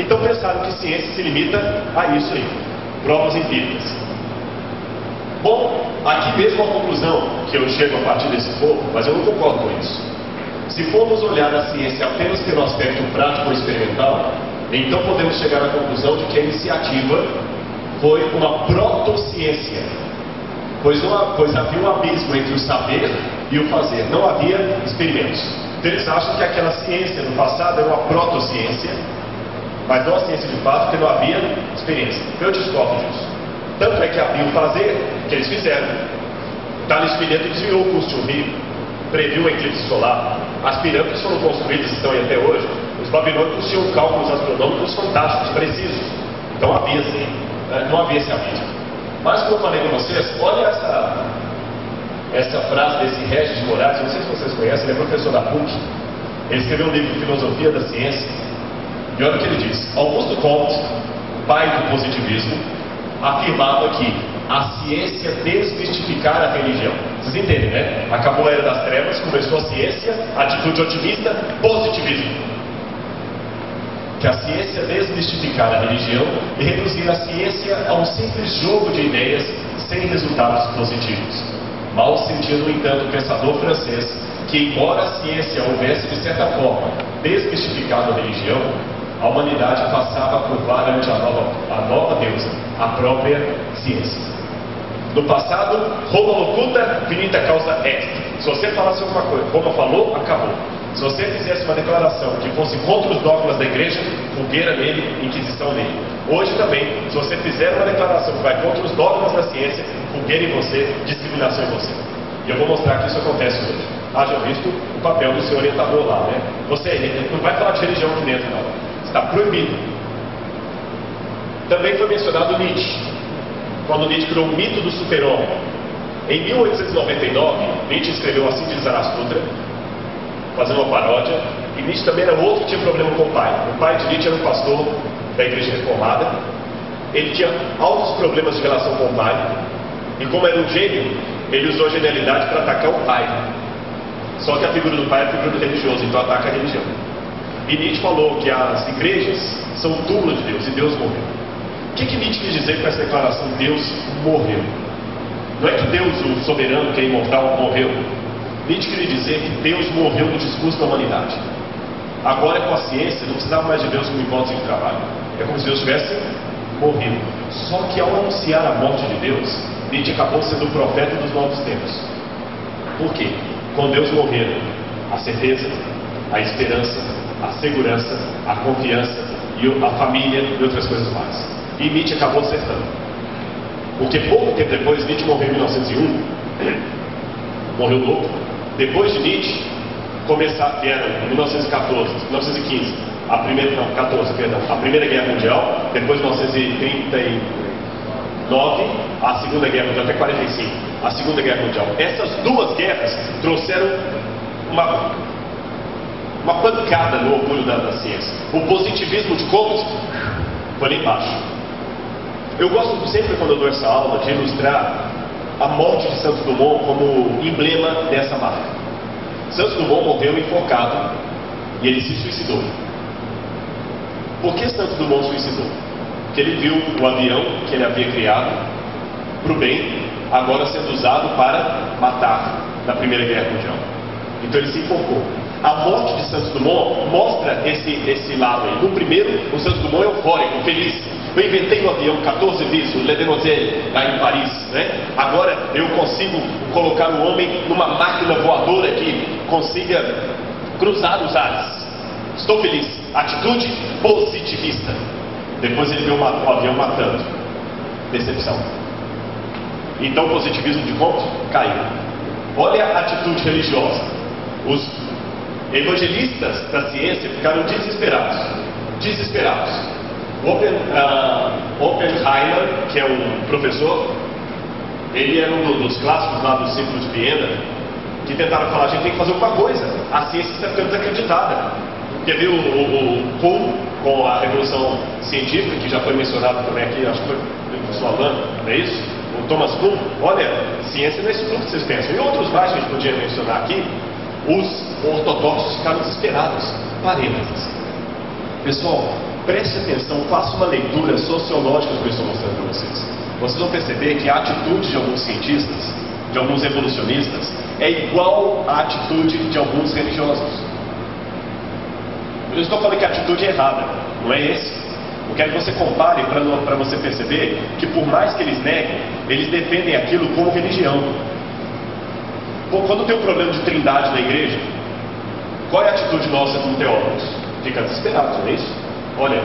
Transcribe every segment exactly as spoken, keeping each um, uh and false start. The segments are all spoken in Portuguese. Então pensaram que ciência se limita a isso aí, provas empíricas. Bom, aqui mesmo a conclusão que eu chego a partir desse pouco, mas eu não concordo com isso. Se formos olhar a ciência apenas pelo aspecto prático ou experimental, então podemos chegar à conclusão de que a iniciativa foi uma protociência, pois, uma, pois havia um abismo entre o saber e o fazer, não havia experimentos. Então eles acham que aquela ciência do passado era uma protociência, mas não a ciência de fato, porque não havia experiência. Eu discordo disso. Tanto é que havia o fazer que eles fizeram. Tales Pineda desviou o curso de um rio, previu a eclipse solar. As pirâmides foram construídas, estão aí até hoje. Os babilônicos tinham cálculos astronômicos fantásticos, precisos. Então havia sim, não havia esse abismo. Mas como eu falei com vocês, olha essa, essa frase desse Regis de Moraes, não sei se vocês conhecem, ele é professor da P U C. Ele escreveu um livro de filosofia da ciência. E olha o que ele diz. Auguste Comte, pai do positivismo, afirmava que a ciência desmistificara a religião. Vocês entendem, né? Acabou a era das trevas, começou a ciência, atitude otimista, positivismo. Que a ciência desmistificara a religião e reduzir a ciência a um simples jogo de ideias sem resultados positivos. Mal sentido, no entanto, o pensador francês que, embora a ciência houvesse, de certa forma, desmistificado a religião, a humanidade passava a curvar ante a nova, a nova deusa, a própria ciência. No passado, Roma locuta, finita causa est. Se você falasse alguma coisa, Roma falou, acabou. Se você fizesse uma declaração que fosse contra os dogmas da igreja, fogueira nele, inquisição nele. Hoje também, se você fizer uma declaração que vai contra os dogmas da ciência, fogueira em você, discriminação em você. E eu vou mostrar que isso acontece hoje. Haja visto o papel do seu orientador lá, né? Você não vai falar de religião aqui dentro, não. Está proibido. Também foi mencionado Nietzsche, quando Nietzsche criou o mito do super-homem. Em mil oitocentos e noventa e nove, Nietzsche escreveu Assim Falou Zaratustra, fazendo uma paródia, e Nietzsche também era outro que tinha problema com o pai. O pai de Nietzsche era um pastor da igreja reformada, ele tinha altos problemas de relação com o pai, e como era um gênio, ele usou a genialidade para atacar o pai. Só que a figura do pai é a figura do religioso, então ataca a religião. E Nietzsche falou que as igrejas são o túmulo de Deus, e Deus morreu. O que, que Nietzsche quis dizer com essa declaração? Deus morreu. Não é que Deus, o soberano, que é imortal, morreu. Nietzsche queria dizer que Deus morreu no discurso da humanidade. Agora, com a ciência, não precisava mais de Deus como hipótese de trabalho. É como se Deus tivesse morrido. Só que ao anunciar a morte de Deus, Nietzsche acabou sendo o profeta dos novos tempos. Por quê? Com Deus morreram a certeza, a esperança, a segurança, a confiança, e a família e outras coisas mais. E Nietzsche acabou acertando. Porque pouco tempo depois, Nietzsche morreu em mil novecentos e um, morreu louco. Depois de Nietzsche, começaram, vieram em mil novecentos e quatorze, mil novecentos e quinze, a primeira, não, catorze, perdão, a Primeira Guerra Mundial, depois de mil novecentos e trinta e nove, a Segunda Guerra Mundial, até quarenta e cinco, a Segunda Guerra Mundial. Essas duas guerras trouxeram uma... uma pancada no orgulho da, da ciência. O positivismo de Comte foi lá embaixo. Eu gosto sempre, quando eu dou essa aula, de ilustrar a morte de Santos Dumont como emblema dessa marca. Santos Dumont morreu enforcado e ele se suicidou. Por que Santos Dumont suicidou? Porque ele viu o avião que ele havia criado para o bem, agora sendo usado para matar na Primeira Guerra Mundial. Então ele se enforcou. A morte de Santos Dumont mostra esse, esse lado aí. No primeiro, o Santos Dumont é eufórico, feliz. Eu inventei um avião quatorze vezes, o Le Denosier, lá em Paris, né? Agora eu consigo colocar o homem numa máquina voadora que consiga cruzar os ares. Estou feliz. Atitude positivista. Depois ele vê o avião matando. Decepção. Então o positivismo de Comte caiu. Olha a atitude religiosa. Os evangelistas da ciência ficaram desesperados, desesperados. Oppen, uh, Oppenheimer, que é um professor, ele era um dos clássicos lá do Círculo de Viena, que tentaram falar, a gente tem que fazer alguma coisa, a ciência está ficando desacreditada. Porque viu o, o, o Kuhn com a revolução científica, que já foi mencionado também aqui, acho que foi o professor Alan, não é isso? O Thomas Kuhn, olha, ciência não é isso tudo que vocês pensam. E outros mais que a gente podia mencionar aqui. Os ortodoxos ficaram desesperados. Parênteses. Pessoal, Preste atenção, faça uma leitura sociológica do que eu estou mostrando para vocês. Vocês vão perceber que a atitude de alguns cientistas, de alguns evolucionistas, é igual à atitude de alguns religiosos. Eu não estou falando que a atitude é errada, não é esse. Eu quero que você compare para você perceber que, por mais que eles neguem, eles defendem aquilo como religião. Bom, quando tem um problema de trindade na igreja, qual é a atitude nossa como teólogos? Fica desesperado, não é isso? Olha,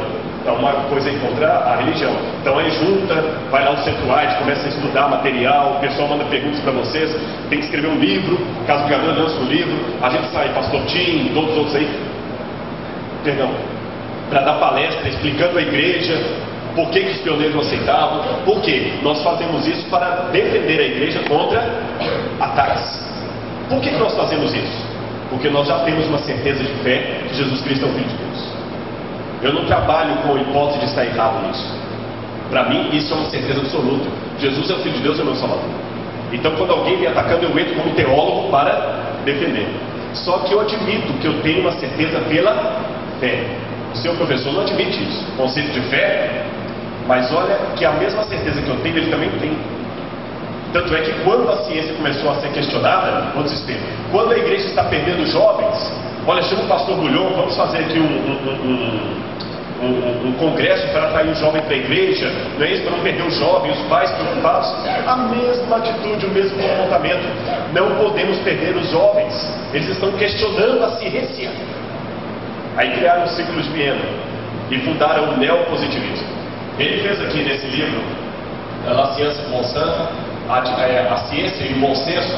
é uma coisa contra a religião. Então aí junta, vai lá no Centroide, começa a estudar material, o pessoal manda perguntas para vocês, tem que escrever um livro, caso o Gabriel lança um livro, a gente sai, pastor Tim, todos os outros aí, perdão, para dar palestra explicando a igreja, por que, que os pioneiros não aceitavam, por quê? Nós fazemos isso para defender a igreja contra ataques. Por que, que nós fazemos isso? Porque nós já temos uma certeza de fé que Jesus Cristo é o Filho de Deus. Eu não trabalho com a hipótese de estar errado nisso. Para mim, isso é uma certeza absoluta. Jesus é o Filho de Deus e é o meu Salvador. Então, quando alguém me atacando, eu entro como teólogo para defender. Só que eu admito que eu tenho uma certeza pela fé. O seu professor não admite isso, o conceito de fé, mas olha que a mesma certeza que eu tenho, ele também tem. Tanto é que quando a ciência começou a ser questionada, no sistema, quando a igreja está perdendo jovens, olha, chama o pastor Bulhão, vamos fazer aqui um, um, um, um, um, um congresso para atrair o jovem para a igreja, não é isso? Para não perder o jovem, os pais preocupados, a mesma atitude, o mesmo comportamento. Não podemos perder os jovens, eles estão questionando a ciência. Aí criaram o Círculo de Viena e fundaram o neopositivismo. Ele fez aqui nesse livro, La Science et Bon Sens, a, a, a ciência e o bom senso.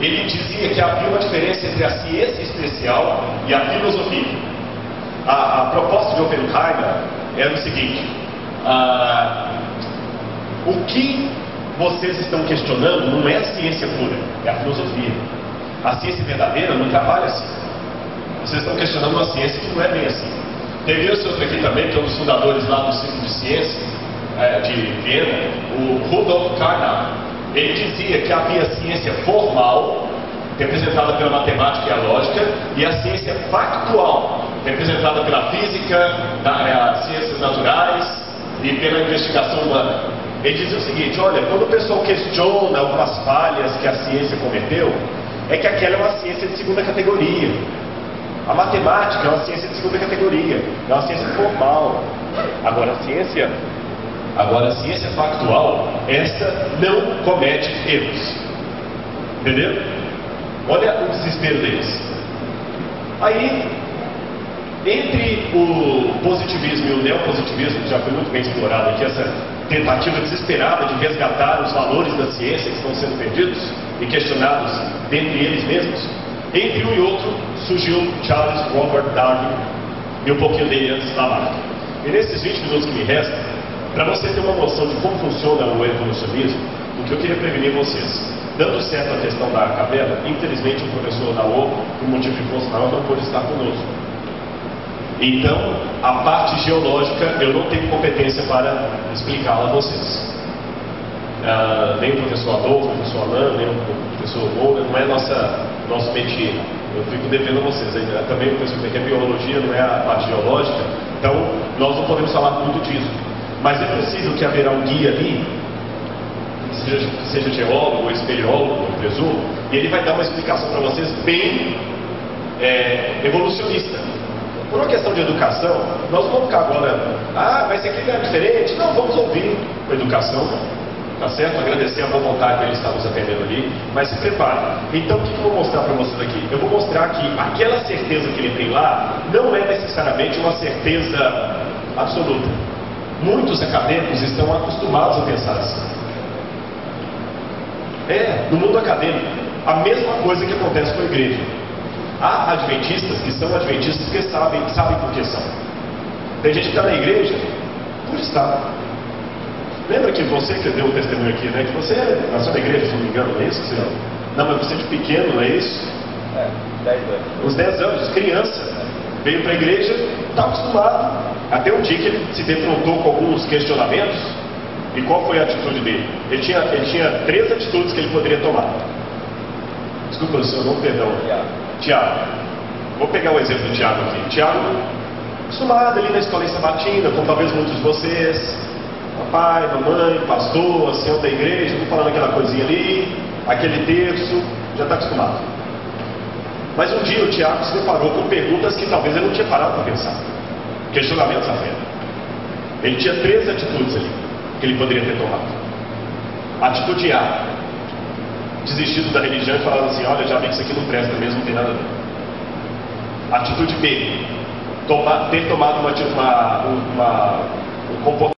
Ele dizia que havia uma diferença entre a ciência especial e a filosofia. A, a proposta de Oppenheimer era o seguinte: a, o que vocês estão questionando não é a ciência pura, é a filosofia. A ciência verdadeira não trabalha assim. Vocês estão questionando uma ciência que não é bem assim. Teve esse outro aqui também, que é um dos fundadores lá do Círculo de Ciência, é, de Viena, o Rudolf Carnap. Ele dizia que havia ciência formal, representada pela matemática e a lógica, e a ciência factual, representada pela física, da, é, ciências naturais e pela investigação humana. Ele dizia o seguinte: olha, quando o pessoal questiona algumas falhas que a ciência cometeu, é que aquela é uma ciência de segunda categoria. A matemática é uma ciência de segunda categoria, é uma ciência formal. Agora a ciência, agora a ciência factual, essa não comete erros. Entendeu? Olha o desespero deles. Aí, entre o positivismo e o neopositivismo, que já foi muito bem explorado aqui, essa tentativa desesperada de resgatar os valores da ciência que estão sendo perdidos e questionados dentre eles mesmos, entre um e outro surgiu Charles Robert Darwin e um pouquinho dele antes Lamarck. E nesses vinte minutos que me restam, para vocês terem uma noção de como funciona o evolucionismo, o que eu queria prevenir vocês. Dando certo a questão da cabela, infelizmente o professor da O, por motivo de força maior, não pôde estar conosco. Então, a parte geológica eu não tenho competência para explicá-la a vocês. Uh, nem o professor Adolfo, o professor Alain, nem o professor Moura, não é nossa, nosso métier. Eu fico devendo a vocês. Ainda. Também o professor que é biologia, não é a parte geológica, então nós não podemos falar muito disso. Mas é possível que haverá um guia ali, seja, seja geólogo ou espeleólogo, eu presumo, e ele vai dar uma explicação para vocês bem é, evolucionista. Por uma questão de educação, nós vamos ficar agora, ah, mas aqui é diferente, não, vamos ouvir a educação. Tá certo? Agradecer a boa vontade que ele está nos atendendo ali, mas se prepare. Então, o que eu vou mostrar para vocês aqui? Eu vou mostrar que aquela certeza que ele tem lá não é necessariamente uma certeza absoluta. Muitos acadêmicos estão acostumados a pensar assim. É, no mundo acadêmico, a mesma coisa que acontece com a igreja. Há adventistas que são adventistas que sabem, que sabem por que são. Tem gente que está na igreja por estar. Lembra que você que deu o testemunho aqui, né? Que você nasceu na igreja, se não me engano, não é isso? Não, mas você de pequeno, não é isso? É, dez anos. Uns dez anos, criança. Veio para a igreja, está acostumado. Até um dia que ele se defrontou com alguns questionamentos. E qual foi a atitude dele? Ele tinha, ele tinha três atitudes que ele poderia tomar. Desculpa o seu nome, perdão. Tiago. Vou pegar o exemplo do Tiago aqui. Tiago acostumado ali na escola sabatina, como talvez muitos de vocês, papai, mamãe, pastor, senhor da igreja, estou falando aquela coisinha ali, aquele terço, já está acostumado. Mas um dia o Tiago se deparou com perguntas que talvez ele não tinha parado para pensar, questionamentos à frente. Ele tinha três atitudes ali que ele poderia ter tomado. Atitude A: desistido da religião e falando assim, olha, já vi que isso aqui não presta mesmo, não tem nada a ver. Atitude B: tomar, ter tomado uma, uma, uma, um comportamento